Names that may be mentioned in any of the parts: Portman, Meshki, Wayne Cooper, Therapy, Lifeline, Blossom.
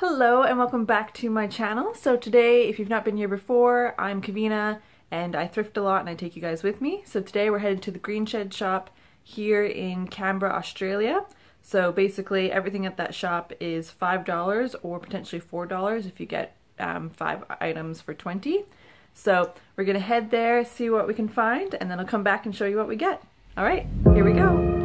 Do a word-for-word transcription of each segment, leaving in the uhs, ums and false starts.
Hello and welcome back to my channel. So today, if you've not been here before, I'm Kavina and I thrift a lot and I take you guys with me. So today we're headed to the Green Shed shop here in Canberra, Australia. So basically everything at that shop is five dollars or potentially four dollars if you get um, five items for twenty. So we're gonna head there, see what we can find, and then I'll come back and show you what we get. All right, here we go.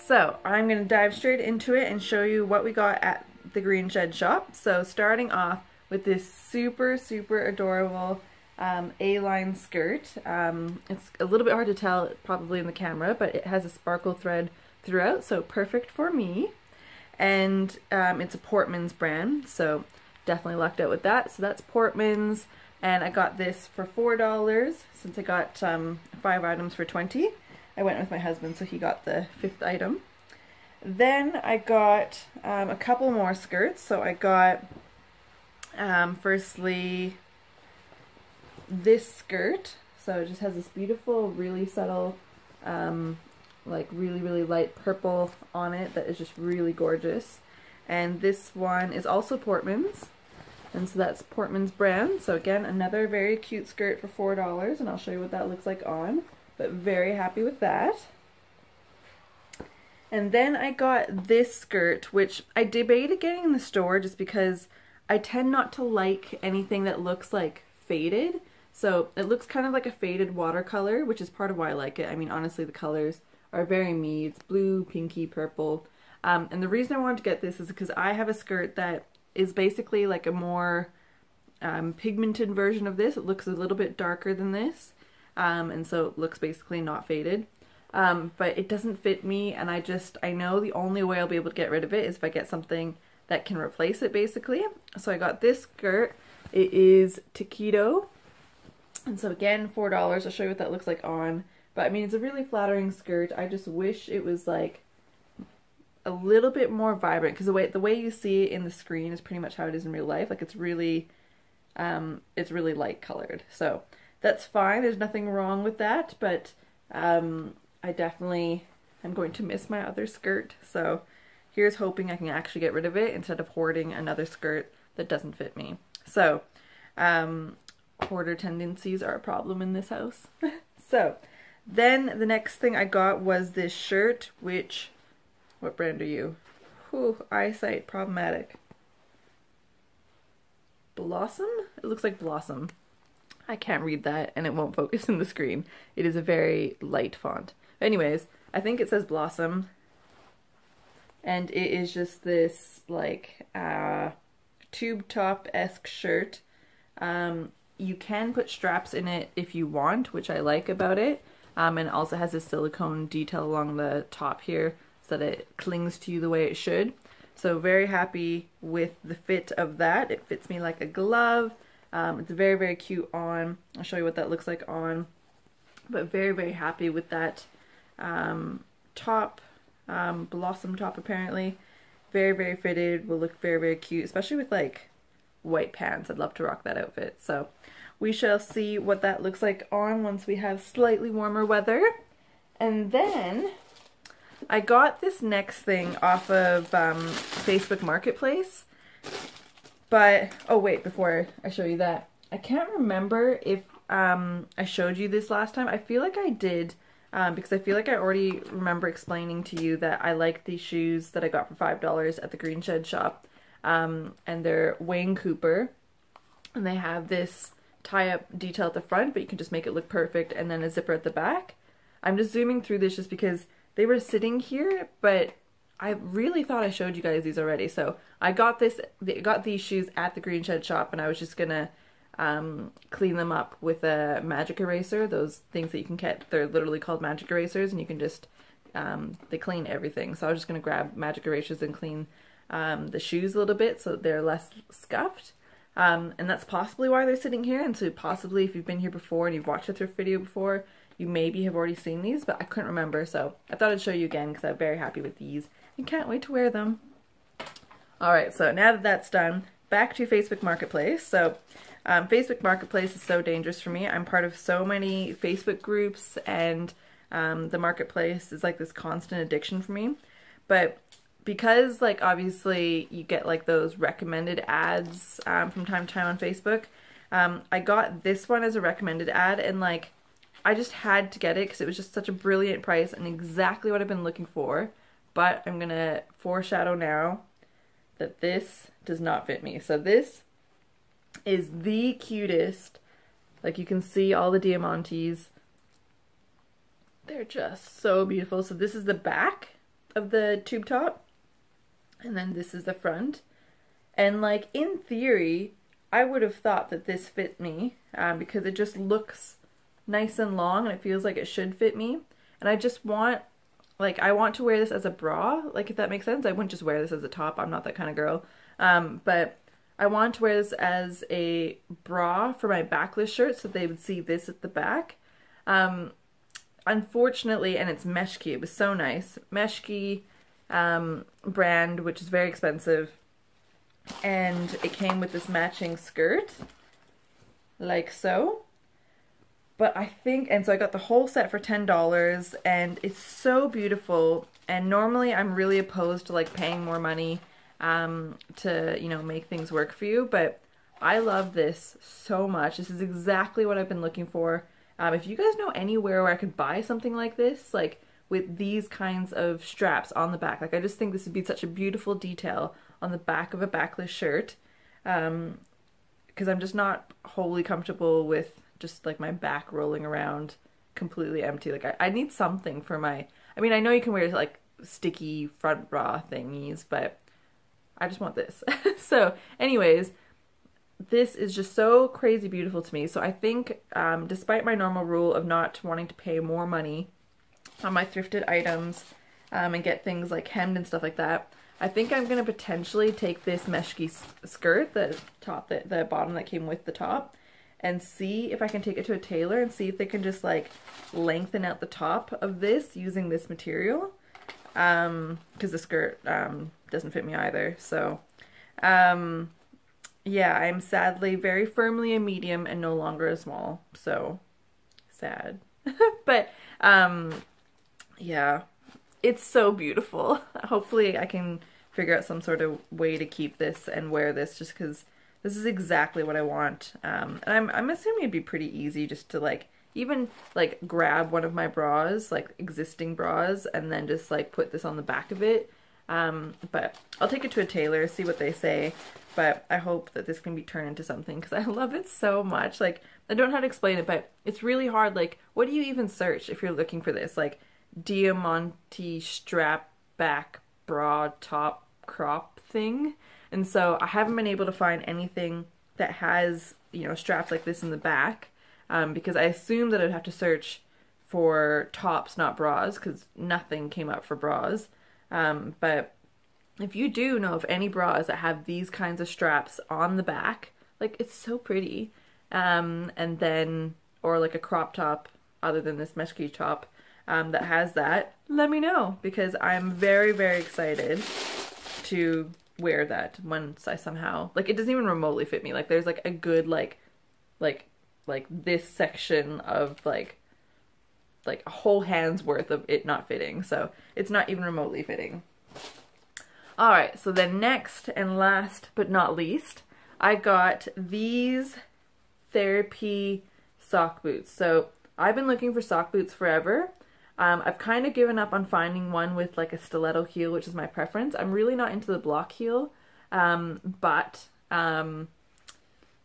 So I'm going to dive straight into it and show you what we got at the Green Shed shop. So starting off with this super, super adorable um, A-line skirt. Um, it's a little bit hard to tell probably in the camera, but it has a sparkle thread throughout, so perfect for me. And um, it's a Portman's brand, so definitely lucked out with that. So that's Portman's, and I got this for four dollars since I got um, five items for twenty. I went with my husband, so he got the fifth item. Then I got um, a couple more skirts. So I got, um, firstly, this skirt. So it just has this beautiful, really subtle, um, like really, really light purple on it that is just really gorgeous. And this one is also Portman's. And so that's Portman's brand. So again, another very cute skirt for four dollars, and I'll show you what that looks like on. But very happy with that. And then I got this skirt, which I debated getting in the store just because I tend not to like anything that looks like faded. So it looks kind of like a faded watercolor, which is part of why I like it. I mean, honestly, the colors are very me. It's blue, pinky, purple. Um, and the reason I wanted to get this is because I have a skirt that is basically like a more um, pigmented version of this. It looks a little bit darker than this. Um, and so it looks basically not faded, um, but it doesn't fit me, and I just, I know the only way I'll be able to get rid of it is if I get something that can replace it, basically. So I got this skirt. It is Taquito, and so again, four dollars. I'll show you what that looks like on, but I mean, it's a really flattering skirt. I just wish it was like a little bit more vibrant, because the way, the way you see it in the screen is pretty much how it is in real life. Like it's really, um, it's really light colored, so that's fine. There's nothing wrong with that, but um, I definitely am going to miss my other skirt. So here's hoping I can actually get rid of it instead of hoarding another skirt that doesn't fit me. So um, hoarder tendencies are a problem in this house. So then the next thing I got was this shirt, which, what brand are you? Whew, eyesight problematic. Blossom? It looks like Blossom. I can't read that and it won't focus in the screen. It is a very light font. Anyways, I think it says Blossom. And it is just this like uh, tube top-esque shirt. Um, you can put straps in it if you want, which I like about it. Um, and also has this silicone detail along the top here so that it clings to you the way it should. So very happy with the fit of that. It fits me like a glove. Um, it's very, very cute on. I'll show you what that looks like on. But very, very happy with that um, top, um, Blossom top apparently. Very, very fitted, will look very, very cute, especially with like white pants. I'd love to rock that outfit. So we shall see what that looks like on once we have slightly warmer weather. And then I got this next thing off of um, Facebook Marketplace, but, oh wait, before I show you that, I can't remember if um, I showed you this last time. I feel like I did, um, because I feel like I already remember explaining to you that I like these shoes that I got for five dollars at the Green Shed shop, um, and they're Wayne Cooper, and they have this tie-up detail at the front, but you can just make it look perfect, and then a zipper at the back. I'm just zooming through this just because they were sitting here, but I really thought I showed you guys these already. So I got this, got these shoes at the Green Shed shop, and I was just gonna um, clean them up with a magic eraser. Those things that you can get, they're literally called magic erasers, and you can just, um, they clean everything. So I was just gonna grab magic erasers and clean um, the shoes a little bit so they're less scuffed. Um, and that's possibly why they're sitting here, and so possibly if you've been here before and you've watched a thrift video before, you maybe have already seen these, but I couldn't remember, so I thought I'd show you again because I'm very happy with these and can't wait to wear them. Alright, so now that that's done, back to Facebook Marketplace. So um, Facebook Marketplace is so dangerous for me. I'm part of so many Facebook groups, and um, the Marketplace is like this constant addiction for me. But because, like, obviously you get like those recommended ads um, from time to time on Facebook, um, I got this one as a recommended ad, and like I just had to get it because it was just such a brilliant price and exactly what I've been looking for. But I'm going to foreshadow now that this does not fit me. So this is the cutest. Like, you can see all the diamantes. They're just so beautiful. So this is the back of the tube top. And then this is the front. And like, in theory, I would have thought that this fit me um, because it just looks nice and long, and it feels like it should fit me. And I just want, like, I want to wear this as a bra, like, if that makes sense. I wouldn't just wear this as a top, I'm not that kind of girl. Um, but I want to wear this as a bra for my backless shirt so they would see this at the back. Um, unfortunately, and it's Meshki, it was so nice. Meshki um, brand, which is very expensive, and it came with this matching skirt, like so. But I think, and so I got the whole set for ten dollars, and it's so beautiful. And normally I'm really opposed to like paying more money um, to, you know, make things work for you, but I love this so much. This is exactly what I've been looking for. Um, if you guys know anywhere where I could buy something like this, like with these kinds of straps on the back, like I just think this would be such a beautiful detail on the back of a backless shirt, um, because I'm just not wholly comfortable with just like my back rolling around completely empty. Like I, I need something for my, I mean, I know you can wear like sticky front bra thingies, but I just want this. So anyways, this is just so crazy beautiful to me. So I think um, despite my normal rule of not wanting to pay more money on my thrifted items um, and get things like hemmed and stuff like that, I think I'm gonna potentially take this Meshki skirt, the top, that the bottom that came with the top, and see if I can take it to a tailor and see if they can just like lengthen out the top of this using this material, um, because the skirt um, doesn't fit me either. So um, Yeah, I'm sadly very firmly a medium and no longer a small, so sad. But um yeah, it's so beautiful. Hopefully I can figure out some sort of way to keep this and wear this, just because this is exactly what I want. Um and I'm I'm assuming it'd be pretty easy just to like even like grab one of my bras, like existing bras, and then just like put this on the back of it. Um, but I'll take it to a tailor, see what they say, but I hope that this can be turned into something, because I love it so much. Like, I don't know how to explain it, but it's really hard. Like, what do you even search if you're looking for this? Like, Diamante strap back bra top crop thing? And so I haven't been able to find anything that has, you know, straps like this in the back, um, because I assumed that I'd have to search for tops, not bras, because nothing came up for bras. Um, but if you do know of any bras that have these kinds of straps on the back, like, it's so pretty. Um, and then, or like a crop top other than this Meshki top, um, that has that, let me know, because I'm very, very excited to wear that once I somehow, like, it doesn't even remotely fit me. Like, there's like a good, like, like, like this section of like, like a whole hand's worth of it not fitting, so it's not even remotely fitting. Alright, so then next and last but not least, I got these Therapy sock boots. So I've been looking for sock boots forever. Um, I've kind of given up on finding one with like a stiletto heel, which is my preference. I'm really not into the block heel, um, but um,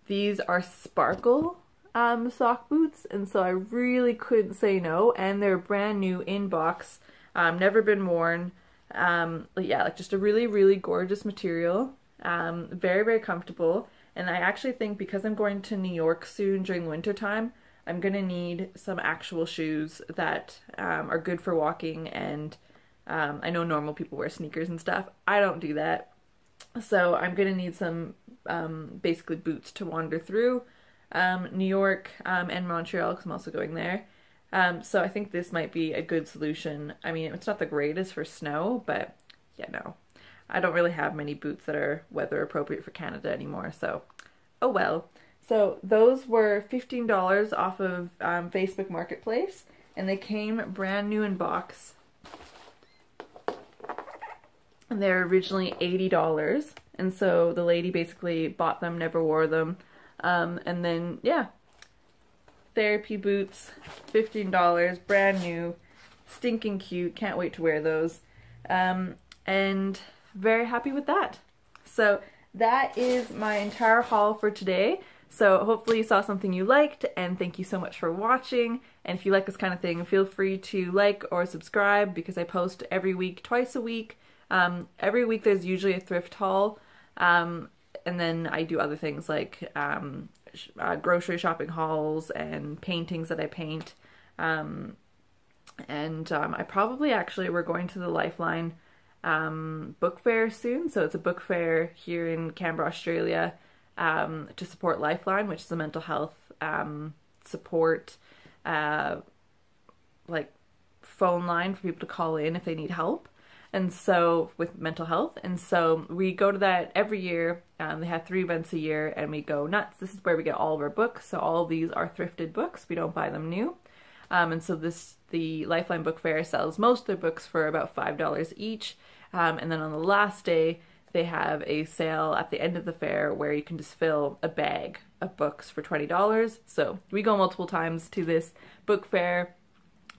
these are sparkle Um, sock boots, and so I really couldn't say no, and they're brand new in box, um, never been worn, um, yeah, like just a really, really gorgeous material, um, very, very comfortable. And I actually think, because I'm going to New York soon during winter time, I'm gonna need some actual shoes that um, are good for walking, and um, I know normal people wear sneakers and stuff, I don't do that, so I'm gonna need some um, basically boots to wander through Um, New York um, and Montreal, because I'm also going there. Um, so I think this might be a good solution. I mean, it's not the greatest for snow, but yeah, no. I don't really have many boots that are weather appropriate for Canada anymore, so oh well. So those were fifteen dollars off of um, Facebook Marketplace, and they came brand new in box. And they're originally eighty dollars, and so the lady basically bought them, never wore them. Um, and then, yeah, Therapy boots, fifteen dollars, brand new, stinking cute, can't wait to wear those, um, and very happy with that. So that is my entire haul for today, so hopefully you saw something you liked, and thank you so much for watching, and if you like this kind of thing, feel free to like or subscribe, because I post every week, twice a week, um, every week there's usually a thrift haul, um, and then I do other things like um, sh uh, grocery shopping hauls and paintings that I paint. Um, and um, I probably actually, we're going to the Lifeline um, book fair soon. So it's a book fair here in Canberra, Australia, um, to support Lifeline, which is a mental health um, support uh, like phone line for people to call in if they need help. And so with mental health, and so we go to that every year. Um, they have three events a year, and we go nuts. This is where we get all of our books. So all of these are thrifted books. We don't buy them new. Um, and so this, the Lifeline Book Fair sells most of their books for about five dollars each. Um, and then on the last day, they have a sale at the end of the fair where you can just fill a bag of books for twenty dollars. So we go multiple times to this book fair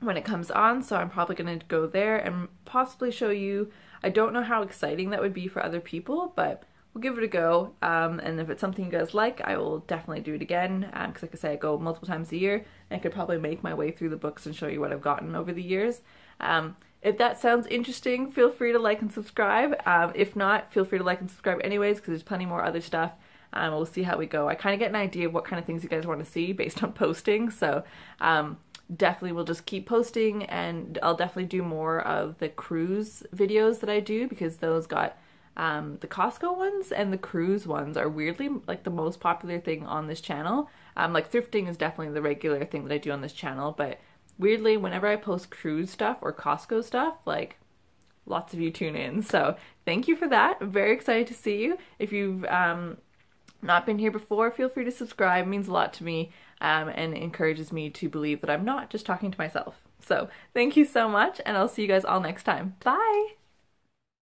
when it comes on, so I'm probably going to go there and possibly show you. I don't know how exciting that would be for other people, but we'll give it a go, um, and if it's something you guys like, I will definitely do it again, because um, like I say, I go multiple times a year, and I could probably make my way through the books and show you what I've gotten over the years. Um, if that sounds interesting, feel free to like and subscribe. Um, if not, feel free to like and subscribe anyways, because there's plenty more other stuff. Um, we'll see how we go. I kind of get an idea of what kind of things you guys want to see based on posting, so um, definitely we'll just keep posting, and I'll definitely do more of the cruise videos that I do, because those got um, the Costco ones and the cruise ones are weirdly like the most popular thing on this channel. Um, like thrifting is definitely the regular thing that I do on this channel, but weirdly whenever I post cruise stuff or Costco stuff, like lots of you tune in. So thank you for that. I'm very excited to see you. If you've um, not been here before, feel free to subscribe. It means a lot to me um, and encourages me to believe that I'm not just talking to myself. So thank you so much, and I'll see you guys all next time. Bye!